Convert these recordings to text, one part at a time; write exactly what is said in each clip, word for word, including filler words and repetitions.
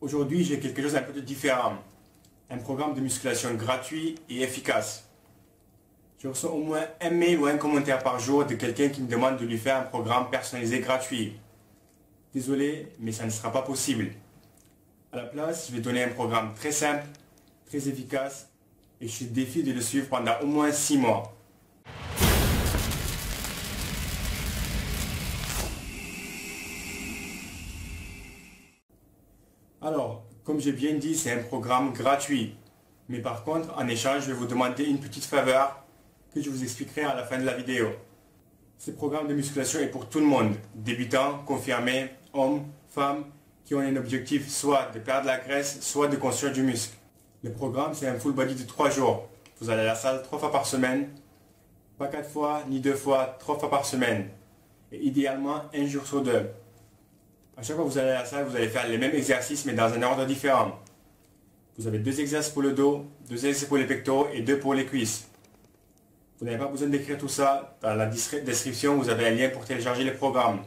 Aujourd'hui, j'ai quelque chose d'un peu de différent. Un programme de musculation gratuit et efficace. Je reçois au moins un mail ou un commentaire par jour de quelqu'un qui me demande de lui faire un programme personnalisé gratuit. Désolé, mais ça ne sera pas possible. À la place, je vais donner un programme très simple, très efficace, et je te défie de le suivre pendant au moins six mois. Alors, comme j'ai bien dit, c'est un programme gratuit. Mais par contre, en échange, je vais vous demander une petite faveur que je vous expliquerai à la fin de la vidéo. Ce programme de musculation est pour tout le monde, débutants, confirmés, hommes, femmes, qui ont un objectif soit de perdre la graisse, soit de construire du muscle. Le programme, c'est un full body de trois jours. Vous allez à la salle trois fois par semaine, pas quatre fois, ni deux fois, trois fois par semaine. Et idéalement, un jour sur deux. À chaque fois que vous allez à la salle, vous allez faire les mêmes exercices, mais dans un ordre différent. Vous avez deux exercices pour le dos, deux exercices pour les pectoraux et deux pour les cuisses. Vous n'avez pas besoin d'écrire tout ça. Dans la description, vous avez un lien pour télécharger le programme.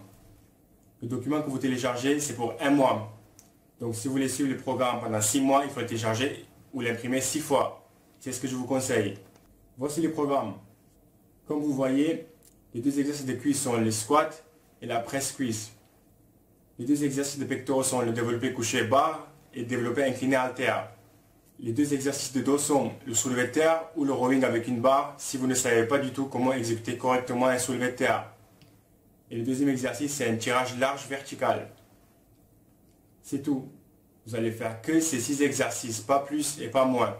Le document que vous téléchargez, c'est pour un mois. Donc si vous voulez suivre le programme pendant six mois, il faut le télécharger ou l'imprimer six fois. C'est ce que je vous conseille. Voici le programme. Comme vous voyez, les deux exercices de cuisses sont le squat et la presse cuisse. Les deux exercices de pectoraux sont le développé couché barre et le développé incliné haltère. Les deux exercices de dos sont le soulevé de terre ou le rowing avec une barre si vous ne savez pas du tout comment exécuter correctement un soulevé de terre. Et le deuxième exercice, c'est un tirage large vertical. C'est tout. Vous allez faire que ces six exercices, pas plus et pas moins.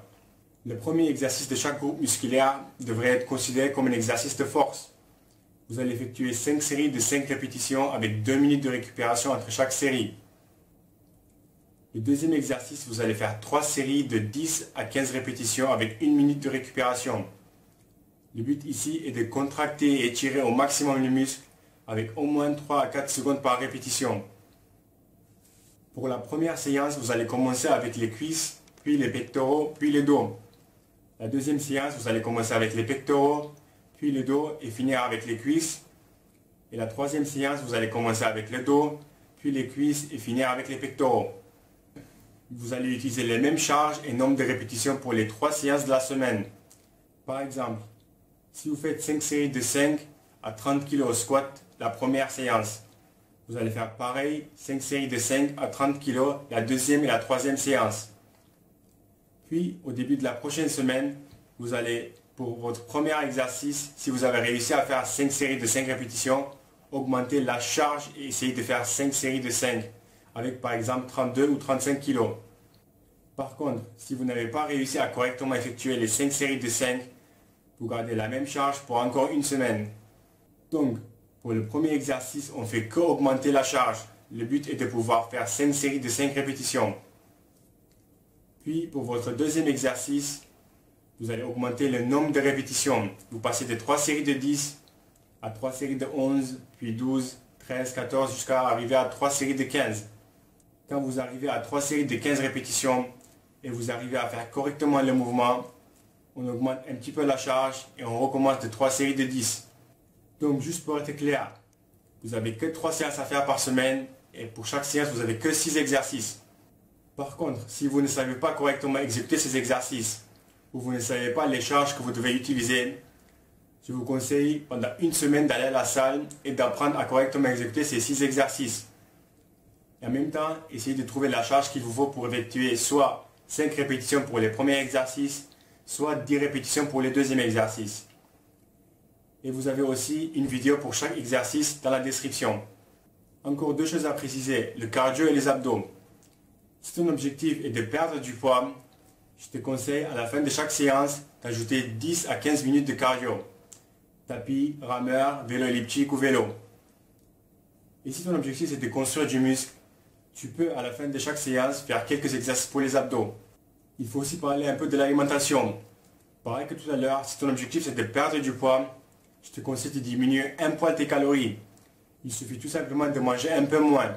Le premier exercice de chaque groupe musculaire devrait être considéré comme un exercice de force. Vous allez effectuer cinq séries de cinq répétitions avec deux minutes de récupération entre chaque série. Le deuxième exercice, vous allez faire trois séries de dix à quinze répétitions avec une minute de récupération. Le but ici est de contracter et étirer au maximum le muscle avec au moins trois à quatre secondes par répétition. Pour la première séance, vous allez commencer avec les cuisses, puis les pectoraux, puis le dos. La deuxième séance, vous allez commencer avec les pectoraux, puis le dos et finir avec les cuisses. Et la troisième séance, vous allez commencer avec le dos, puis les cuisses et finir avec les pectoraux. Vous allez utiliser les mêmes charges et nombre de répétitions pour les trois séances de la semaine. Par exemple, si vous faites cinq séries de cinq à trente kilos au squat, la première séance, vous allez faire pareil, cinq séries de cinq à trente kilos, la deuxième et la troisième séance. Puis, au début de la prochaine semaine, vous allez... Pour votre premier exercice, si vous avez réussi à faire cinq séries de cinq répétitions, augmentez la charge et essayez de faire cinq séries de cinq, avec par exemple trente-deux ou trente-cinq kilos. Par contre, si vous n'avez pas réussi à correctement effectuer les cinq séries de cinq, vous gardez la même charge pour encore une semaine. Donc, pour le premier exercice, on ne fait qu'augmenter la charge. Le but est de pouvoir faire cinq séries de cinq répétitions. Puis, pour votre deuxième exercice, vous allez augmenter le nombre de répétitions. Vous passez de trois séries de dix à trois séries de onze, puis douze, treize, quatorze, jusqu'à arriver à trois séries de quinze. Quand vous arrivez à trois séries de quinze répétitions et vous arrivez à faire correctement le mouvement, on augmente un petit peu la charge et on recommence de trois séries de dix. Donc juste pour être clair, vous n'avez que trois séances à faire par semaine et pour chaque séance, vous n'avez que six exercices. Par contre, si vous ne savez pas correctement exécuter ces exercices, ou vous ne savez pas les charges que vous devez utiliser, je vous conseille pendant une semaine d'aller à la salle et d'apprendre à correctement exécuter ces six exercices. Et en même temps, essayez de trouver la charge qu'il vous faut pour effectuer soit cinq répétitions pour les premiers exercices, soit dix répétitions pour les deuxièmes exercices. Et vous avez aussi une vidéo pour chaque exercice dans la description. Encore deux choses à préciser, le cardio et les abdos. Si ton objectif est de perdre du poids, je te conseille à la fin de chaque séance d'ajouter dix à quinze minutes de cardio. Tapis, rameur, vélo elliptique ou vélo. Et si ton objectif c'est de construire du muscle, tu peux à la fin de chaque séance faire quelques exercices pour les abdos. Il faut aussi parler un peu de l'alimentation. Pareil que tout à l'heure, si ton objectif c'est de perdre du poids, je te conseille de diminuer un poil tes calories. Il suffit tout simplement de manger un peu moins.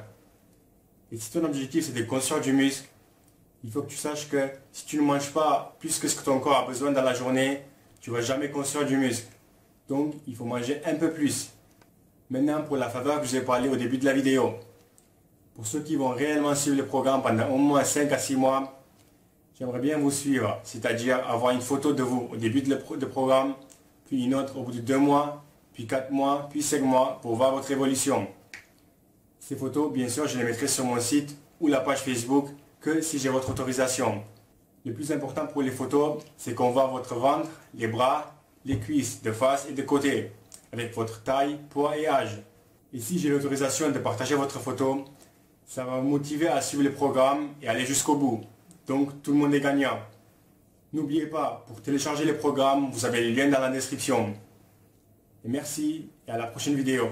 Et si ton objectif c'est de construire du muscle, il faut que tu saches que si tu ne manges pas plus que ce que ton corps a besoin dans la journée, tu ne vas jamais construire du muscle. Donc, il faut manger un peu plus. Maintenant, pour la faveur que je vous ai parlé au début de la vidéo. Pour ceux qui vont réellement suivre le programme pendant au moins cinq à six mois, j'aimerais bien vous suivre, c'est-à-dire avoir une photo de vous au début du programme, puis une autre au bout de deux mois, puis quatre mois, puis cinq mois, pour voir votre évolution. Ces photos, bien sûr, je les mettrai sur mon site ou la page Facebook que si j'ai votre autorisation. Le plus important pour les photos, c'est qu'on voit votre ventre, les bras, les cuisses, de face et de côté, avec votre taille, poids et âge. Et si j'ai l'autorisation de partager votre photo, ça va vous motiver à suivre le programme et aller jusqu'au bout. Donc tout le monde est gagnant. N'oubliez pas, pour télécharger le programme, vous avez le lien dans la description. Et merci et à la prochaine vidéo.